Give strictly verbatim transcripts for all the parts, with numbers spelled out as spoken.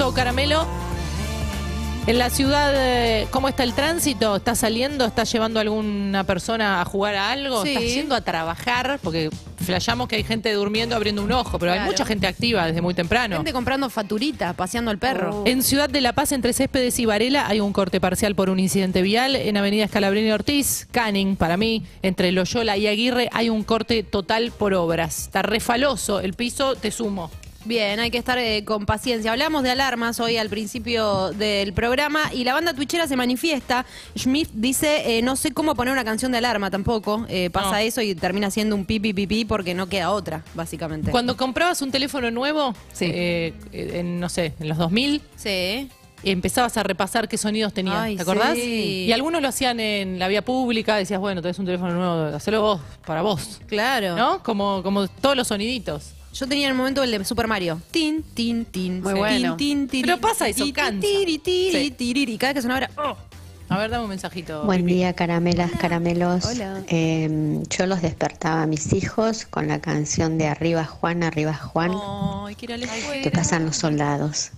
Augusto Caramelo. En la ciudad, ¿cómo está el tránsito? ¿Estás saliendo? ¿Estás llevando a alguna persona a jugar a algo? Sí. ¿Estás yendo a trabajar? Porque flashamos que hay gente durmiendo abriendo un ojo, pero claro, hay mucha gente activa desde muy temprano. Gente comprando faturitas, paseando al perro. Oh. En Ciudad de La Paz, entre Céspedes y Varela, hay un corte parcial por un incidente vial. En Avenida Scalabrini Ortiz, Canning, para mí, entre Loyola y Aguirre, hay un corte total por obras. Está refaloso el piso, te sumo. Bien, hay que estar eh, con paciencia. Hablamos de alarmas hoy al principio del programa y la banda twitchera se manifiesta. Schmidt dice, eh, no sé cómo poner una canción de alarma tampoco. Eh, pasa no. eso y termina siendo un pipi pipi porque no queda otra, básicamente. Cuando comprabas un teléfono nuevo, sí. eh, en, no sé, en los dos mil, sí. empezabas a repasar qué sonidos tenía. Ay, ¿te acordás? Sí. Y algunos lo hacían en la vía pública, decías, bueno, tenés un teléfono nuevo, hacelo vos, para vos. Claro. ¿No? Como, como todos los soniditos. Yo tenía en el momento el de Super Mario. Tin, tin, tin. Muy bueno. Tin, tin, tin, pero pasa eso, canta. Y cada que sonaba era... Oh. A ver, dame un mensajito. Buen día, caramelas, caramelos. Hola. Eh, yo los despertaba a mis hijos con la canción de Arriba Juan, Arriba Juan. Ay, que ir a la escuela. Que pasan los soldados.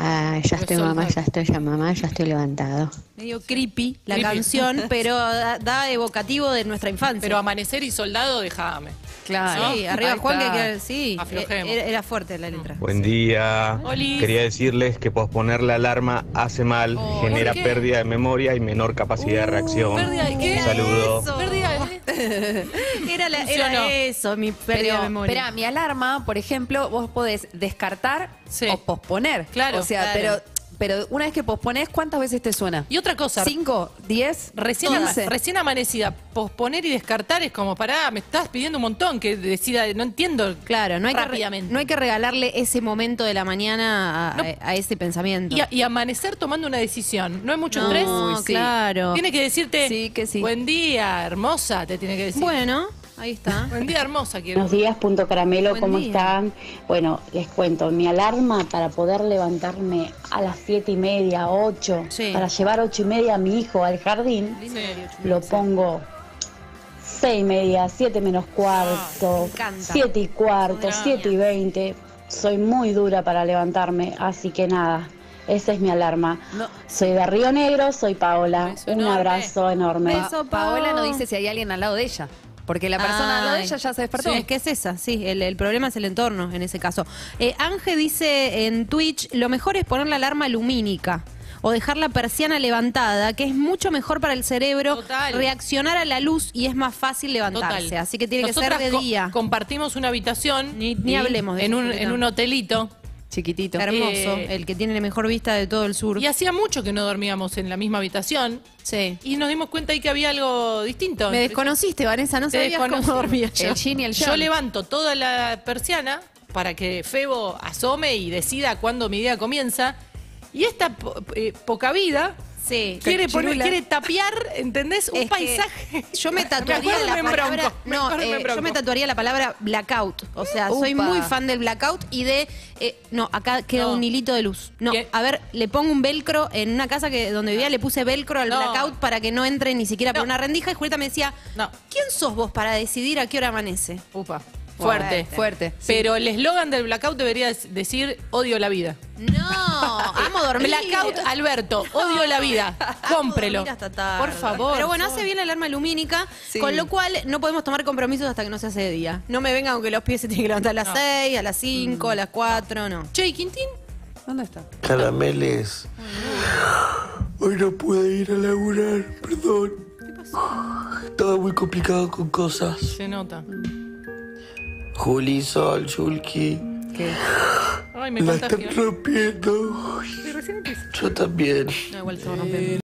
Ah, ya estoy mamá, ya estoy ya mamá, ya estoy levantado. Medio creepy la creepy. canción, pero da, da evocativo de nuestra infancia. Pero Amanecer y Soldado, déjame. Claro, sí, arriba Juan, que, que sí, aflojemos. Era fuerte la letra. Buen día. Olis. Quería decirles que posponer la alarma hace mal, oh, genera pérdida de memoria y menor capacidad uh, de reacción. ¿Pérdida de qué? Un saludo. Eso. Pérdida de... era, la, era eso, mi pérdida Pero, de memoria. Espera, mi alarma, por ejemplo, vos podés descartar sí. o posponer. Claro. O sea, claro. pero... Pero una vez que pospones, ¿cuántas veces te suena? Y otra cosa. ¿Cinco? ¿Diez? Recién, ama recién amanecida. Posponer y descartar es como, pará, me estás pidiendo un montón que decida, no entiendo. Claro, no hay, que, no hay que regalarle ese momento de la mañana a, no. a, a ese pensamiento. Y, a, y amanecer tomando una decisión. No hay mucho estrés. No, sí. claro. Tiene que decirte, sí, que sí. buen día, hermosa, te tiene que decir. Bueno. Ahí está. Buen día, hermosa. Quiero. Buenos días, Punto Caramelo. Buen ¿Cómo día. están? Bueno, les cuento. Mi alarma para poder levantarme a las siete y media, ocho, sí. para llevar ocho y media a mi hijo al jardín, sí. lo pongo seis y media, siete menos cuarto, ah, siete y cuarto, siete y veinte. Soy muy dura para levantarme, así que nada. Esa es mi alarma. No. Soy de Río Negro, soy Paola. Beso Un enorme. abrazo enorme. Beso, pa Paola no dice si hay alguien al lado de ella. Porque la persona ah, no de ella ya se despertó. Sí, es que es esa, sí. El, el problema es el entorno en ese caso. Eh, Ángel dice en Twitch, lo mejor es poner la alarma lumínica o dejar la persiana levantada, que es mucho mejor para el cerebro Total. reaccionar a la luz y es más fácil levantarse. Total. Así que tiene Nosotras que ser de día. Co compartimos una habitación. Ni, ni hablemos de en un, en un hotelito. Chiquitito. Hermoso, eh, el que tiene la mejor vista de todo el sur. Y hacía mucho que no dormíamos en la misma habitación. Sí. Y nos dimos cuenta ahí que había algo distinto. Me desconociste, Vanessa, no sabías cómo dormía yo. El Jean y el Jean. Yo levanto toda la persiana para que Febo asome y decida cuándo mi día comienza. Y esta po eh, poca vida... Sí. Quiere, poner, quiere tapiar, ¿entendés? Un es paisaje. Yo me tatuaría me la palabra. Me no, me eh, me yo me tatuaría la palabra blackout. O sea, Upa. soy muy fan del blackout y de. Eh, no, acá queda no. un hilito de luz. No, ¿Qué? a ver, le pongo un velcro. En una casa que donde vivía le puse velcro al no. blackout para que no entre ni siquiera no. por una rendija. Y Julieta me decía, no. ¿quién sos vos para decidir a qué hora amanece? Upa. Fuerte, fuerte, fuerte. Sí. Pero el eslogan del blackout debería decir odio la vida. No, amo dormir. Blackout, Alberto, odio la vida. Cómprelo. Por favor. Pero bueno, hace bien la alarma lumínica, sí. con lo cual no podemos tomar compromisos hasta que no se hace de día. No me vengan aunque los pies se tienen que levantar a las seis, no. a las cinco, mm. a las cuatro, no. Che, Quintín, ¿dónde está? Carameles. Hoy no pude ir a laburar, perdón. ¿Qué pasó? Estaba muy complicado con cosas. Se nota. Juli, Sol, Schulkin. ¿Qué? Ay, me la están rompiendo. Yo también. No, igual se van rompiendo.